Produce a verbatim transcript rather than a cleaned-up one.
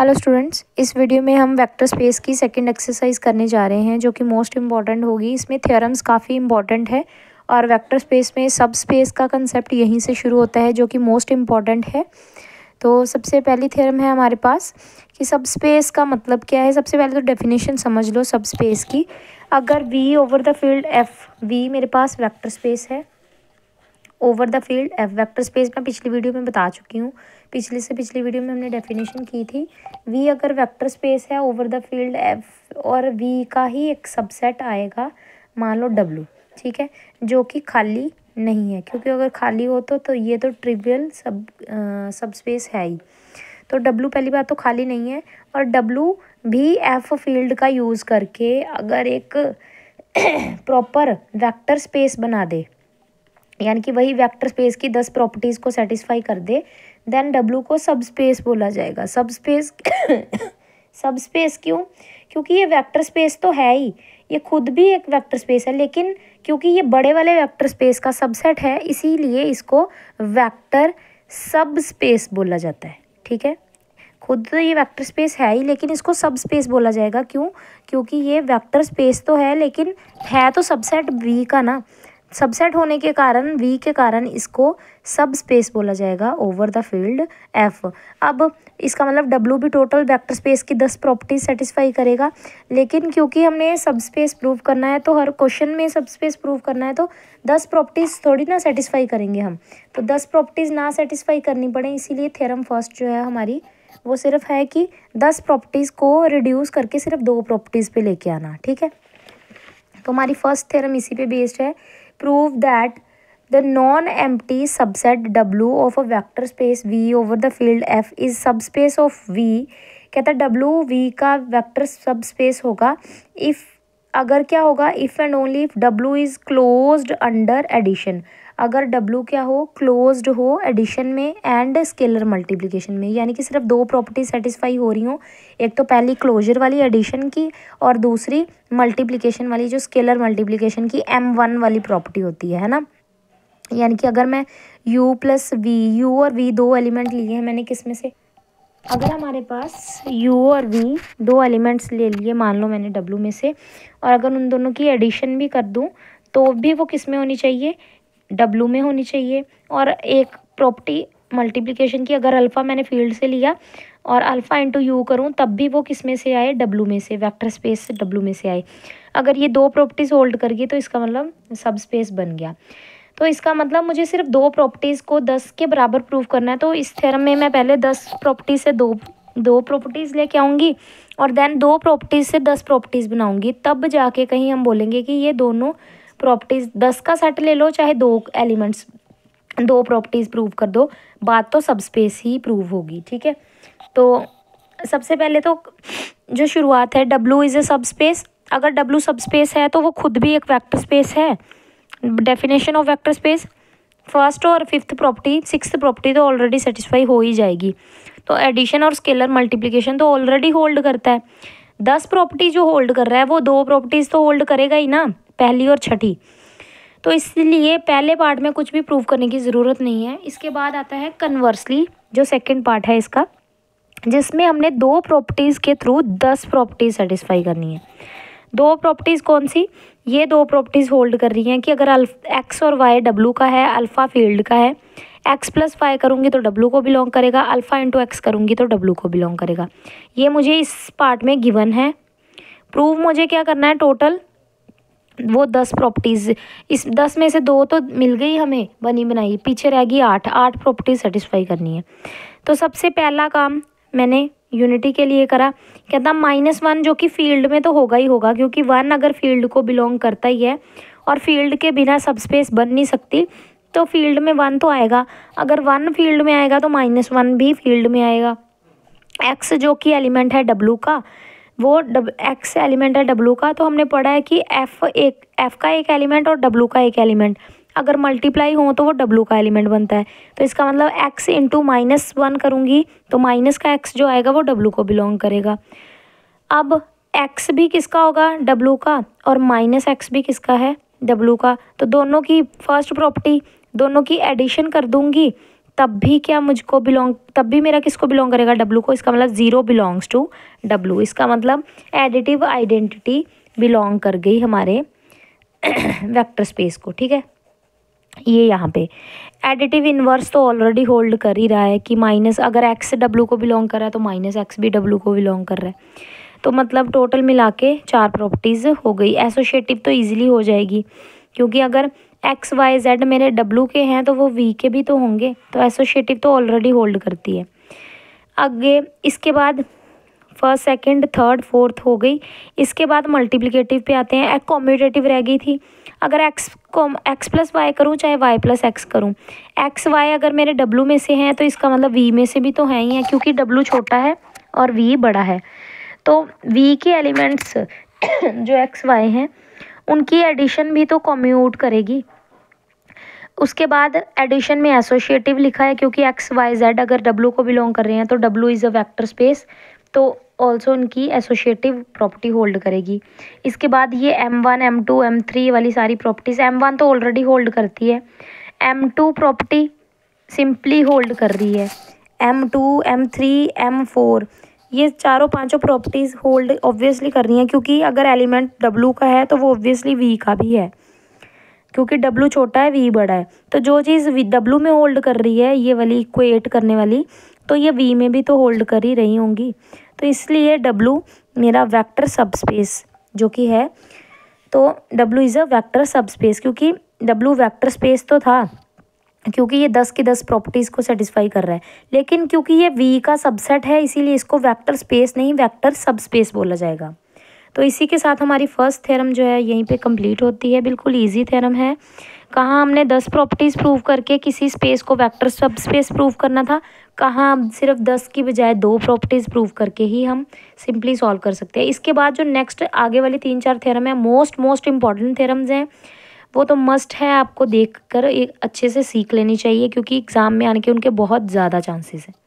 Hello students, इस video में हम वेक्टर स्पेस की सेकंड एक्सरसाइज करने जा रहे हैं जो कि मोस्ट इम्पॉर्टेंट होगी। इसमें थ्योरम्स काफ़ी इम्पॉर्टेंट है और वेक्टर स्पेस में सब स्पेस का कंसेप्ट यहीं से शुरू होता है जो कि मोस्ट इम्पॉर्टेंट है। तो सबसे पहली थ्योरम है हमारे पास कि सब स्पेस का मतलब क्या है। सबसे पहले तो डेफिनेशन समझ लो सब स्पेस की। अगर V over the field F, V मेरे पास वेक्टर स्पेस है, over the field F vector space मैं पिछली वीडियो में बता चुकी हूँ, पिछले से पिछली वीडियो में हमने डेफिनेशन की थी। वी अगर वेक्टर स्पेस है ओवर द फील्ड एफ और वी का ही एक सबसेट आएगा, मान लो डब्ल्यू, ठीक है, जो कि खाली नहीं है, क्योंकि अगर खाली हो तो तो ये तो ट्रिवियल सब आ, सब स्पेस है ही। तो डब्ल्यू पहली बात तो खाली नहीं है, और डब्ल्यू भी एफ फील्ड का यूज़ करके अगर एक प्रॉपर वेक्टर स्पेस बना दे, यानी कि वही वेक्टर स्पेस की दस प्रॉपर्टीज़ को सेटिस्फाई कर दे, देन डब्ल्यू को सब स्पेस बोला जाएगा। सब स्पेस सब स्पेस क्यों? क्योंकि ये वेक्टर स्पेस तो है ही, ये खुद भी एक वेक्टर स्पेस है, लेकिन क्योंकि ये बड़े वाले वेक्टर स्पेस का सबसेट है इसीलिए इसको वेक्टर सब स्पेस बोला जाता है, ठीक है। खुद तो ये वेक्टर स्पेस है ही, लेकिन इसको सब स्पेस बोला जाएगा। क्यों? क्योंकि ये वेक्टर स्पेस तो है लेकिन है तो सबसेट वी का ना, सबसेट होने के कारण, वी के कारण इसको सब स्पेस बोला जाएगा ओवर द फील्ड एफ। अब इसका मतलब डब्ल्यू भी टोटल वेक्टर स्पेस की दस प्रॉपर्टीज सेटिस्फाई करेगा, लेकिन क्योंकि हमने सब स्पेस प्रूव करना है तो हर क्वेश्चन में सब स्पेस प्रूव करना है, तो दस प्रॉपर्टीज थोड़ी ना सेटिस्फाई करेंगे हम, तो दस प्रॉपर्टीज ना सेटिस्फाई करनी पड़े, इसीलिए थ्योरम फर्स्ट जो है हमारी वो सिर्फ है कि दस प्रॉपर्टीज़ को रिड्यूस करके सिर्फ दो प्रॉपर्टीज़ पर लेके आना, ठीक है। तो हमारी फर्स्ट थ्योरम इसी पे बेस्ड है। prove that the non-empty subset W of a vector space V over the field F is subspace of V। कहता W V का vector subspace होगा if, अगर क्या होगा, if and only if W is closed under addition, अगर W क्या हो, closed हो addition में and scalar multiplication में, यानी कि सिर्फ दो प्रॉपर्टी सेटिस्फाई हो रही हो, एक तो पहली क्लोजर वाली एडिशन की और दूसरी मल्टीप्लिकेशन वाली जो स्केलर मल्टीप्लिकेशन की एम वन वाली प्रॉपर्टी होती है, है ना। यानी कि अगर मैं U प्लस वी, यू और V दो एलिमेंट लिए हैं मैंने किस में से, अगर हमारे पास U और V दो एलिमेंट्स ले लिए मान लो मैंने W में से, और अगर उन दोनों की एडिशन भी कर दूँ तो भी वो किस में होनी चाहिए, W में होनी चाहिए। और एक प्रॉपर्टी मल्टीप्लिकेशन की, अगर अल्फ़ा मैंने फील्ड से लिया और अल्फ़ा इंटू यू करूँ तब भी वो किस में से आए, W में से, वेक्टर स्पेस से W में से आए। अगर ये दो प्रॉपर्टीज़ होल्ड कर गई तो इसका मतलब सब स्पेस बन गया। तो इसका मतलब मुझे सिर्फ दो प्रॉपर्टीज़ को दस के बराबर प्रूव करना है। तो इस थ्योरम में मैं पहले दस प्रॉपर्टी से दो दो प्रॉपर्टीज़ लेके आऊँगी और देन दो प्रॉपर्टीज़ से दस प्रॉपर्टीज़ बनाऊँगी, तब जाके कहीं हम बोलेंगे कि ये दोनों प्रॉपर्टीज़ दस का सेट ले लो, चाहे दो एलिमेंट्स दो प्रॉपर्टीज़ प्रूव कर दो, बात तो सब स्पेस ही प्रूव होगी, ठीक है। तो सबसे पहले तो जो शुरुआत है, W इज़ ए सब स्पेस। अगर W सब स्पेस है तो वो खुद भी एक वेक्टर स्पेस है। Definition of vector space first और फिफ्थ प्रॉपर्टी, सिक्स्थ प्रॉपर्टी तो ऑलरेडी सेटिस्फाई हो ही जाएगी। तो एडिशन और स्केलर मल्टीप्लिकेशन तो ऑलरेडी होल्ड करता है। दस प्रॉपर्टी जो होल्ड कर रहा है वो दो प्रॉपर्टीज़ तो होल्ड करेगा ही ना, पहली और छठी। तो इसलिए पहले पार्ट में कुछ भी प्रूव करने की ज़रूरत नहीं है। इसके बाद आता है कन्वर्सली जो सेकंड पार्ट है इसका, जिसमें हमने दो प्रॉपर्टीज़ के थ्रू दस प्रॉपर्टीज़ सेटिस्फाई करनी है। दो प्रॉपर्टीज़ कौन सी, ये दो प्रॉपर्टीज़ होल्ड कर रही हैं कि अगर एक्स और वाई डब्ल्यू का है, अल्फ़ा फील्ड का है, एक्स प्लस वाई करूँगी तो डब्ल्यू को बिलोंग करेगा, अल्फ़ा इंटू एक्स करूँगी तो डब्ल्यू को बिलोंग करेगा। ये मुझे इस पार्ट में गिवन है। प्रूव मुझे क्या करना है, टोटल वो दस प्रॉपर्टीज़, इस दस में से दो तो मिल गई हमें बनी बनाई, पीछे रह गई आठ, आठ प्रॉपर्टीज सेटिस्फाई करनी है। तो सबसे पहला काम मैंने यूनिटी के लिए करा। कहता माइनस वन जो कि फील्ड में तो होगा ही होगा, क्योंकि वन अगर फील्ड को बिलोंग करता ही है और फील्ड के बिना सबस्पेस बन नहीं सकती, तो फील्ड में वन तो आएगा। अगर वन फील्ड में आएगा तो माइनस वन भी फील्ड में आएगा। एक्स जो कि एलिमेंट है डब्ल्यू का, वो डब एक्स एलिमेंट है डब्ल्यू का, तो हमने पढ़ा है कि एफ एक एफ़ का एक एलिमेंट और डब्ल्यू का एक एलिमेंट अगर मल्टीप्लाई हो तो वो डब्ल्यू का एलिमेंट बनता है। तो इसका मतलब एक्स इंटू माइनस वन करूँगी तो माइनस का एक्स जो आएगा वो डब्ल्यू को बिलोंग करेगा। अब एक्स भी किसका होगा, डब्ल्यू का, और माइनस एक्स भी किसका है, डब्ल्यू का। तो दोनों की फर्स्ट प्रॉपर्टी, दोनों की एडिशन कर दूँगी तब भी क्या मुझको बिलोंग, तब भी मेरा किसको बिलोंग करेगा, डब्लू को। इसका मतलब ज़ीरो बिलोंग्स टू डब्लू। इसका मतलब एडिटिव आइडेंटिटी बिलोंग कर गई हमारे वेक्टर स्पेस को, ठीक है। ये यहाँ पे एडिटिव इन्वर्स तो ऑलरेडी होल्ड कर ही रहा है कि माइनस, अगर एक्स डब्लू को बिलोंग कर रहा है तो माइनस एक्स भी डब्लू को बिलोंग कर रहा है। तो मतलब टोटल मिला के चार प्रॉपर्टीज़ हो गई। एसोशिएटिव तो ईजिली हो जाएगी क्योंकि अगर एक्स वाई जेड मेरे डब्लू के हैं तो वो वी के भी तो होंगे, तो एसोशिएटिव तो ऑलरेडी होल्ड करती है। आगे इसके बाद फर्स्ट सेकंड थर्ड फोर्थ हो गई। इसके बाद मल्टीप्लिकेटिव पे आते हैं। एक्कोमोडेटिव रह गई थी, अगर एक्स को एक्स प्लस वाई करूँ चाहे वाई प्लस एक्स करूँ, एक्स वाई अगर मेरे डब्लू में से हैं तो इसका मतलब वी में से भी तो हैं ही हैं क्योंकि डब्लू छोटा है और वी बड़ा है। तो वी के एलिमेंट्स जो एक्स वाई हैं उनकी एडिशन भी तो कॉम्यूट करेगी। उसके बाद एडिशन में एसोशिएटिव लिखा है क्योंकि एक्स वाई जेड अगर डब्लू को बिलोंग कर रहे हैं तो W is a vector space, तो ऑल्सो उनकी एसोशिएटिव प्रॉपर्टी होल्ड करेगी। इसके बाद ये M one M two M three वाली सारी प्रॉपर्टीज़, एम वन तो ऑलरेडी होल्ड करती है, M two property simply hold कर रही है, M two M three M four ये चारों पांचों प्रॉपर्टीज़ होल्ड ऑब्वियसली कर रही हैं क्योंकि अगर एलिमेंट डब्लू का है तो वो ऑब्वियसली वी का भी है क्योंकि डब्लू छोटा है वी बड़ा है। तो जो चीज़ डब्लू में होल्ड कर रही है ये वाली इक्वेट करने वाली, तो ये वी में भी तो होल्ड कर ही रही होंगी। तो इसलिए डब्लू मेरा वेक्टर सबस्पेस जो कि है, तो W is a vector subspace क्योंकि डब्लू वेक्टर स्पेस तो था क्योंकि ये दस की दस प्रॉपर्टीज़ को सेटिस्फाई कर रहा है, लेकिन क्योंकि ये वी का सबसेट है इसीलिए इसको वेक्टर स्पेस नहीं वेक्टर सबस्पेस बोला जाएगा। तो इसी के साथ हमारी फर्स्ट थ्योरम जो है यहीं पे कंप्लीट होती है। बिल्कुल इजी थ्योरम है, कहाँ हमने दस प्रॉपर्टीज़ प्रूव करके किसी स्पेस को वेक्टर सबस्पेस प्रूव करना था, कहाँ अब सिर्फ दस की बजाय दो प्रॉपर्टीज़ प्रूव करके ही हम सिंपली सॉल्व कर सकते हैं। इसके बाद जो नेक्स्ट आगे वाली तीन चार थ्योरम है मोस्ट मोस्ट इंपॉर्टेंट थ्योरम्स हैं, वो तो मस्ट है, आपको देखकर एक अच्छे से सीख लेनी चाहिए क्योंकि एग्ज़ाम में आने के उनके बहुत ज़्यादा चांसेस हैं।